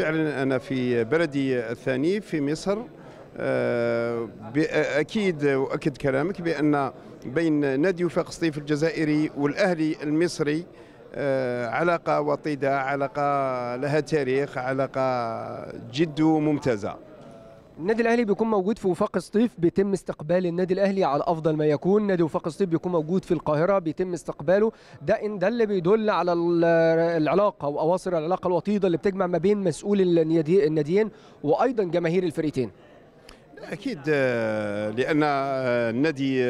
فعلا أنا في بلدي الثاني في مصر، أكيد وأكد كلامك بأن بين نادي وفاق سطيف الجزائري والأهلي المصري علاقة وطيدة، علاقة لها تاريخ، علاقة جد ممتازة. النادي الأهلي بيكون موجود في وفاق سطيف، بيتم استقبال النادي الأهلي على أفضل ما يكون. نادي وفاق سطيف بيكون موجود في القاهرة، بيتم استقباله. ده اللي بيدل على العلاقة وأواصر العلاقة الوطيدة اللي بتجمع ما بين مسؤول الناديين وأيضا جماهير الفريقين. أكيد، لأن النادي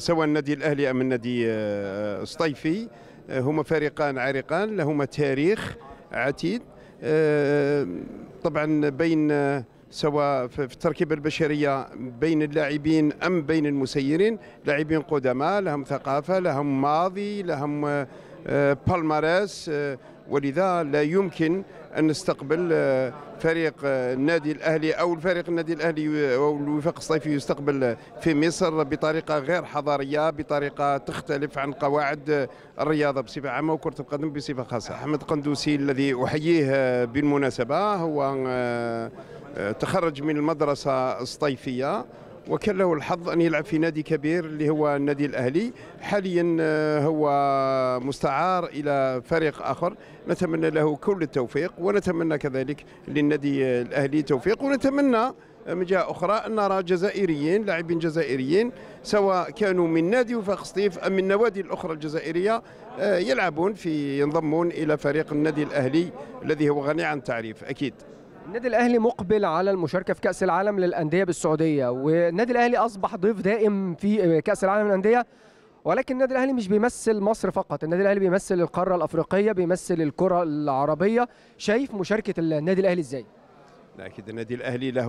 سواء النادي الأهلي أم النادي السطيفي هما فريقان عريقان لهما تاريخ عتيد. طبعا بين سواء في التركيبة البشرية بين اللاعبين أم بين المسيرين، لاعبين قدماء لهم ثقافة، لهم ماضي، لهم بالمارس، ولذا لا يمكن أن نستقبل فريق النادي الأهلي أو الفريق النادي الأهلي أو الوفاق السطيفي يستقبل في مصر بطريقة غير حضارية، بطريقة تختلف عن قواعد الرياضة بصفة عامة وكرة القدم بصفة خاصة. أحمد قندوسي الذي أحييه بالمناسبة هو تخرج من المدرسة السطيفية وكان له الحظ أن يلعب في نادي كبير اللي هو النادي الأهلي. حاليا هو مستعار إلى فريق آخر، نتمنى له كل التوفيق ونتمنى كذلك للنادي الأهلي توفيق، ونتمنى من جهة أخرى أن نرى جزائريين، لاعبين جزائريين سواء كانوا من نادي وفاق سطيف أم من النوادي الأخرى الجزائرية يلعبون ينضمون إلى فريق النادي الأهلي الذي هو غني عن التعريف. أكيد النادي الأهلي مقبل على المشاركة في كأس العالم للأندية بالسعودية، والنادي الأهلي أصبح ضيف دائم في كأس العالم للأندية، ولكن النادي الأهلي مش بيمثل مصر فقط، النادي الأهلي بيمثل القارة الأفريقية، بيمثل الكرة العربية. شايف مشاركة النادي الأهلي إزاي؟ أكيد النادي الأهلي له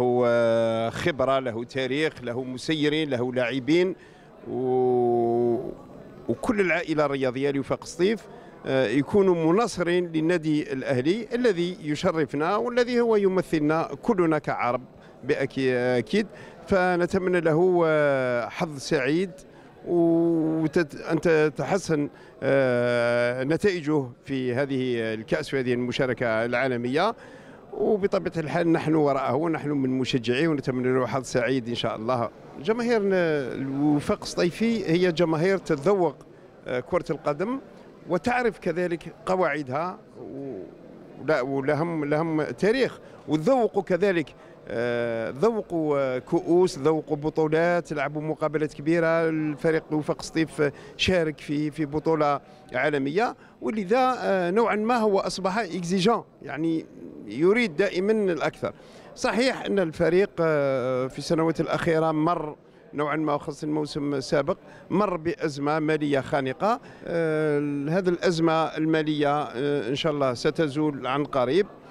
خبرة، له تاريخ، له مسيرين، له لاعبين، وكل العائلة الرياضية لوفاق سطيف يكونوا مناصرين للنادي الأهلي الذي يشرفنا والذي هو يمثلنا كلنا كعرب بأكيد. فنتمنى له حظ سعيد وأن تتحسن نتائجه في هذه الكأس وهذه المشاركة العالمية، وبطبيعة الحال نحن وراءه ونحن من مشجعيه ونتمنى له حظ سعيد إن شاء الله. جماهير الوفاق السطيفي هي جماهير تتذوق كرة القدم وتعرف كذلك قواعدها، ولهم تاريخ، وتذوقوا كذلك، ذوقوا كؤوس، ذوقوا بطولات، لعبوا مقابلات كبيرة. الفريق وفاق سطيف شارك في بطولة عالمية، ولذا نوعا ما هو أصبح إكزيجون، يعني يريد دائما الأكثر. صحيح أن الفريق في السنوات الأخيرة مر نوعا ما، وخاصة الموسم السابق، مر بأزمة مالية خانقة. هذه الأزمة المالية إن شاء الله ستزول عن قريب.